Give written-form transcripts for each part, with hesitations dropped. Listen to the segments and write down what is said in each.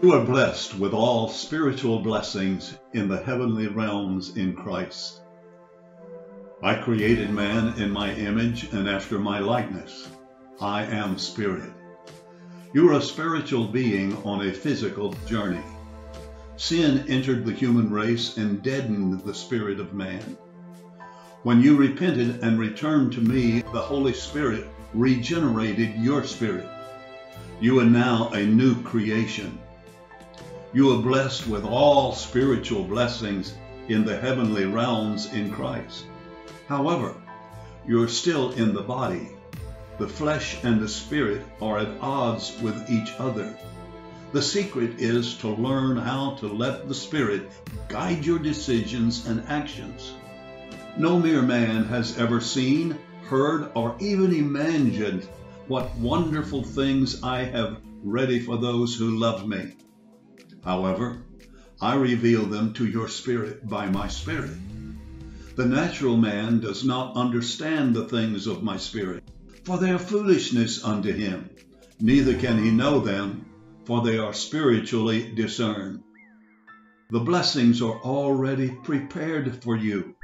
You are blessed with all spiritual blessings in the heavenly realms in Christ. I created man in my image and after my likeness. I am spirit. You are a spiritual being on a physical journey. Sin entered the human race and deadened the spirit of man. When you repented and returned to me, the Holy Spirit regenerated your spirit. You are now a new creation. You are blessed with all spiritual blessings in the heavenly realms in Christ. However, you are still in the body. The flesh and the spirit are at odds with each other. The secret is to learn how to let the Spirit guide your decisions and actions. No mere man has ever seen, heard, or even imagined what wonderful things I have ready for those who love me. However, I reveal them to your spirit by my Spirit. The natural man does not understand the things of my Spirit, for they are foolishness unto him, neither can he know them, for they are spiritually discerned. The blessings are already prepared for you.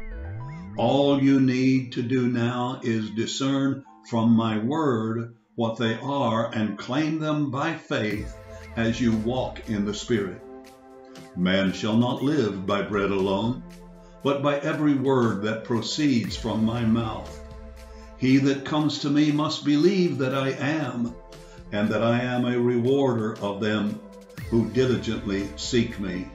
All you need to do now is discern from my word what they are and claim them by faith as you walk in the Spirit. Man shall not live by bread alone, but by every word that proceeds from my mouth. He that comes to me must believe that I am, and that I am a rewarder of them who diligently seek me.